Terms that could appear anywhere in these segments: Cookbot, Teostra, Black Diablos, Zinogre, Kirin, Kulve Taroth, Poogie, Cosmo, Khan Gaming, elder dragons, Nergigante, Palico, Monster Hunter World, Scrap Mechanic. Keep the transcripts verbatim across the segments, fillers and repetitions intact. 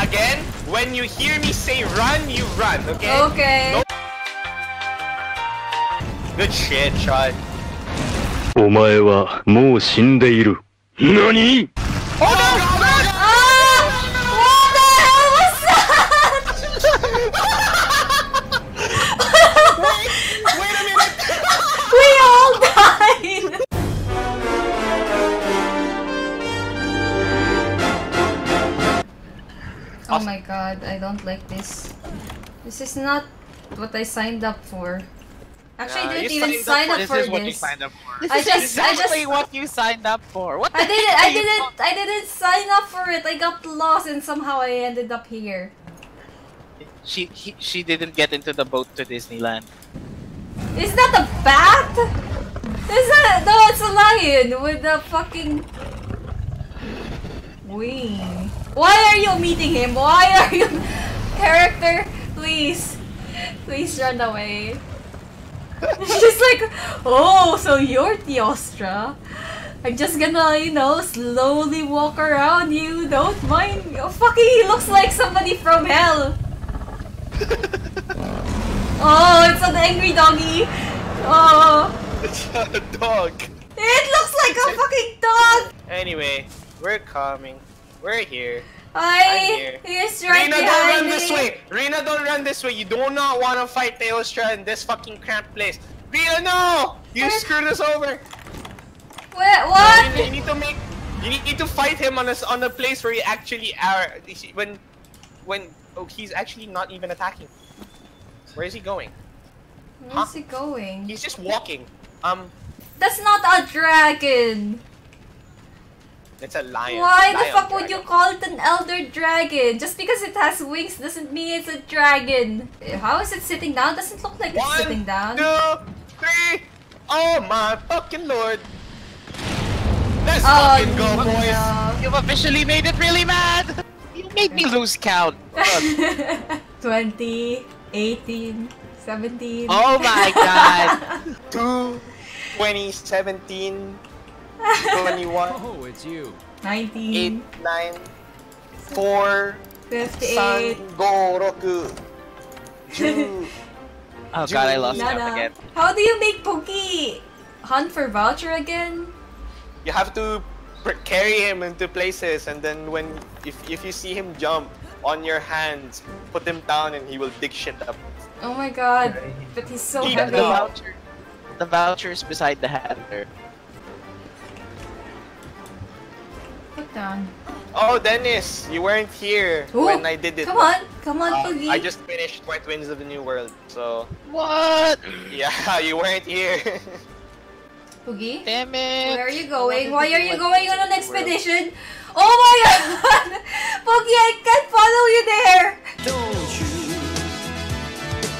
again, when you hear me say run, you run, okay? Okay. No. Good shit, shot. Omae wa mou shindeiru. Nani? Oh, oh no! God! Ah! What the hell was that? wait, wait a minute! We all died! Oh my god, I don't like this. This is not what I signed up for. Actually, no, I didn't even sign up for this. This is what you signed up for. This is exactly what you signed up for. What the heck? I didn't, I didn't sign up for it. I got lost and somehow I ended up here. She, he, she didn't get into the boat to Disneyland. Is that a bat? Is that? No, it's a lion with a fucking wing. Why are you meeting him? Why are you, character? Please, please run away. She's like, oh, so you're Teostra. I'm just gonna, you know, slowly walk around you. Don't mind me. Oh, fucking, he looks like somebody from hell. Oh, it's an angry doggy. Oh. It's not a dog. It looks like a fucking dog. Anyway, we're coming. We're here. I he's right Rina, don't run me. this way! Rina, don't run this way! You do not want to fight Teostra in this fucking cramped place! Rina, no! You I... screwed us over! Wait, what? No, you, you need to make... You need to fight him on a, on a place where you actually are... When... When... Oh, he's actually not even attacking. Where is he going? Where huh? is he going? He's just walking. Um... That's not a dragon! It's a lion. Why lion the fuck dragon. would you call it an elder dragon? Just because it has wings doesn't mean it's a dragon. How is it sitting down? Doesn't look like One, it's sitting down. One, two, three. Oh my fucking lord. Let's oh, fucking go, boys. No. You've officially made it really mad. You made me lose count. twenty, eighteen, seventeen. Oh my god. two, twenty, seventeen. twenty-one. Oh, it's you. nineteen. eight, nine, four. fifty-eight. two. Oh god, I lost count again. How do you make Poogie hunt for voucher again? You have to carry him into places, and then when if if you see him jump on your hands, put him down, and he will dig shit up. Oh my god! But he's so he, heavy. The voucher, the voucher is beside the Hatter. Down. Oh, Dennis, you weren't here Ooh, when I did it. Come on, come on, uh, Poogie. I just finished White Winds of the New World, so. What? Yeah, you weren't here. Poogie? Damn it. Where are you going? Why are you going on an expedition? Oh my god! Poogie, I can't follow you there! Don't you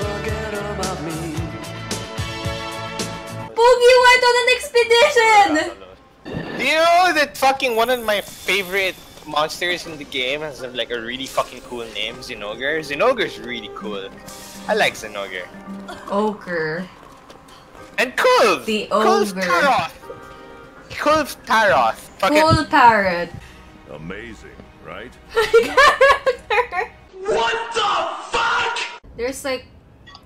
forget about me. Poogie went on an expedition! Oh, do you know that fucking one of my favorite monsters in the game has like a really fucking cool name, Zinogre? Zinogre's really cool. I like Zinogre. Ogre. And Kulve! The Kulve Ogre. Taroth. Kulve Taroth. Kulve Parrot. Amazing, right? What the fuck? There's like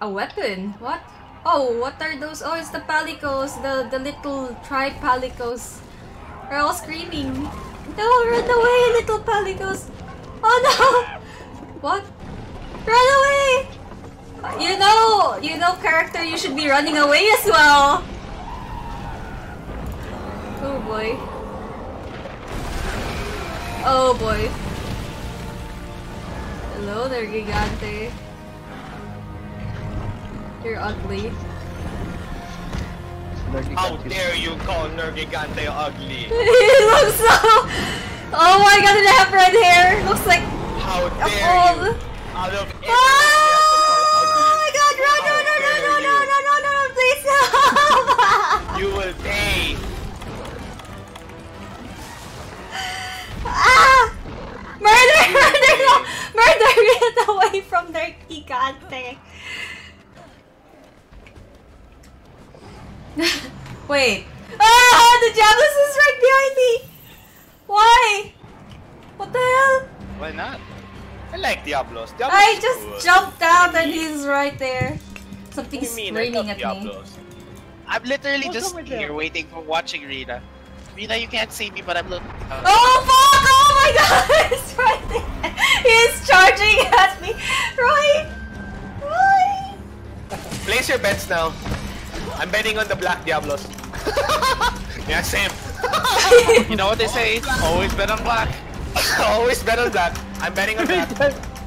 a weapon. What? Oh, what are those? Oh, it's the palicos, the, the little tribe palicos. They're all screaming. No, run away, little palicos. Oh no! What? Run away! You know, you know, character, you should be running away as well. Oh boy. Oh boy. Hello there, Nergigante. You're ugly. How dare you call Nergigante ugly? He looks so... Oh my god, did I have red hair? Looks like... How dare you! Out of everyone, oh my god, no, no, no, no, no, no, no, no, no, no, please help! You will pay! Ah! Murder! Murder! No. Murder! Get away from Nergigante! Wait. Ah! The Diablos is right behind me! Why? What the hell? Why not? I like Diablos. Diablos I just good. jumped out and he's right there. Something's screaming at Diablos. me. I'm literally What's just here them? waiting for watching Rina. Rina, you can't see me, but I'm looking. Oh, oh fuck! Oh my god! He's right there. He is charging at me. Right? Right? Place your bets now. I'm betting on the Black Diablos. Yeah, same. You know what they say? Always bet on black. Always bet on black. I'm betting on black.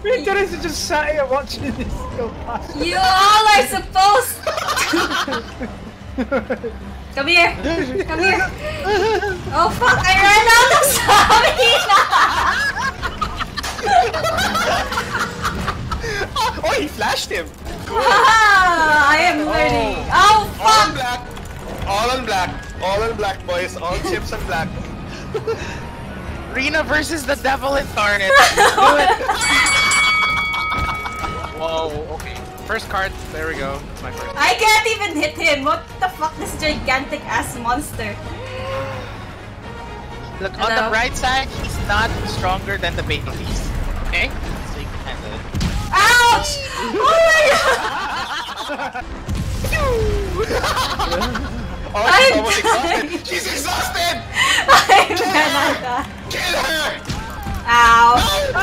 Victor is just sat here watching this go past. You all are supposed to. Come here. Come here. Oh fuck, I ran out of stamina. Oh, oh, he flashed him. Ah, I am ready. Oh, oh fuck. All on black. All on black. All in black, boys. All chips and black. Rina versus the devil incarnate. Do it. Whoa, okay. First card. There we go. That's my first. I can't even hit him. What the fuck? This gigantic ass monster. Look, Hello? on the bright side, he's not stronger than the baby beast. Okay? So you can handle it. Ouch! Oh my god! Oh, she's I'm almost dying. exhausted! She's exhausted! I'm Kill her! Kill her! Ow! No!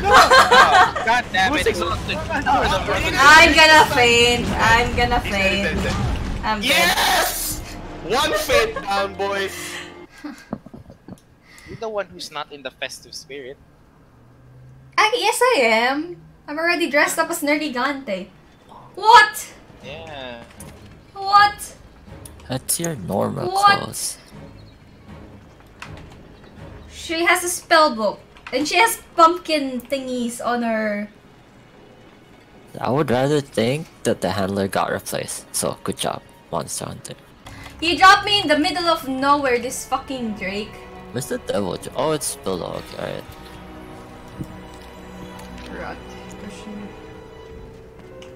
No! No! God damn it! Exhausted. I'm gonna faint! I'm gonna faint! I'm yes! Dead. One faint down, boys! You're the one who's not in the festive spirit. I, yes, I am! I'm already dressed up as Nergigante. What? Yeah. What? That's your normal what? clothes. She has a spell book. And she has pumpkin thingies on her. I would rather think that the handler got replaced. So, good job, Monster Hunter. He dropped me in the middle of nowhere, this fucking Drake. Where's the devil? Oh, it's below. Okay, alright.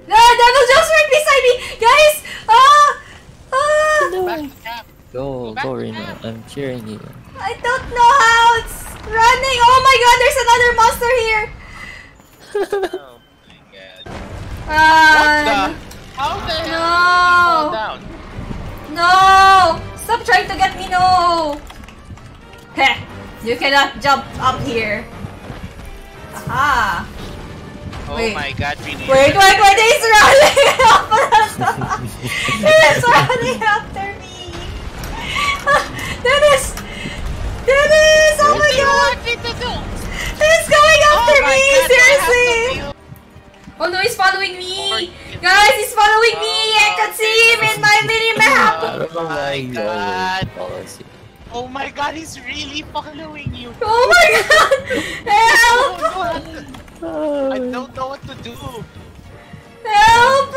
No, devil just right beside me! Guys! Ah! Ah, no. Back to camp. Go, Back go, Rina. I'm cheering you. I don't know how it's running. Oh my god, there's another monster here. Oh my god. Uh, what the? How the hell? No. Fall down? No. Stop trying to get me. No. Heh. You cannot jump up here. Aha. Oh wait. my god, Rina. Wait, wait, wait, he's running up He's running after me! Dennis! Dennis! Oh my god! He's going after oh me! God, seriously! Oh no, he's following me! Guys, he's following me! I can see him in my minimap! Oh my god! Oh my god, he's really following you! Oh my god! Help! Oh god. I don't know what to do. Help!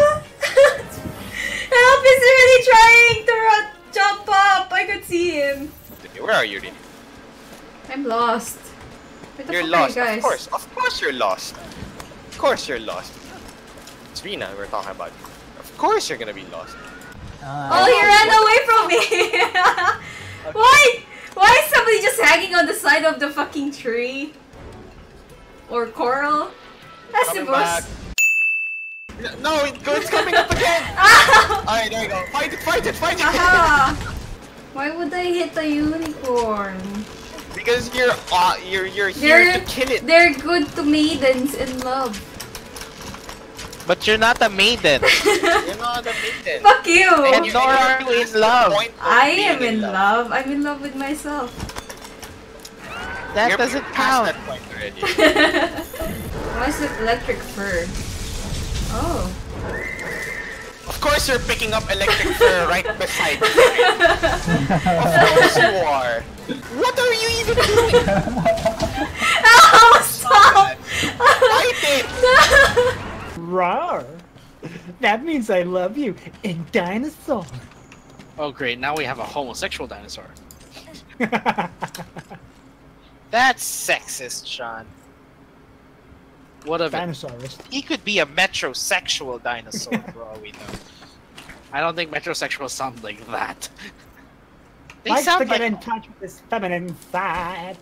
Help is really trying to run, jump up. I could see him. Where are you, Rini? I'm lost. Where the you're fuck lost, are you guys? Of course. Of course, you're lost. Of course, you're lost. It's Rina we're talking about. Of course, you're gonna be lost. Uh, oh, he ran away from me. Okay. Why? Why is somebody just hanging on the side of the fucking tree? Or coral? I suppose. No, it, it's coming up again! Alright, there you go. Fight it, fight it, fight it! Aha. Why would I hit a unicorn? Because you're uh, you're you're they're, here to kill it. They're good to maidens in love. But you're not a maiden. You're not a maiden. Fuck you! And nor are you in love. I am in love. love. I'm in love with myself. That yep, doesn't count. That point already. Why is it electric fur? Oh. Of course you're picking up electric fur right beside me. Of course you are. What are you even doing? Oh, stop! Fight it! Rawr. That means I love you in dinosaur. Oh great, now we have a homosexual dinosaur. That's sexist, Sean. What of it? He could be a metrosexual dinosaur, for all we know. I don't think metrosexuals sound like that. They Likes sound to like... get in touch with his feminine side.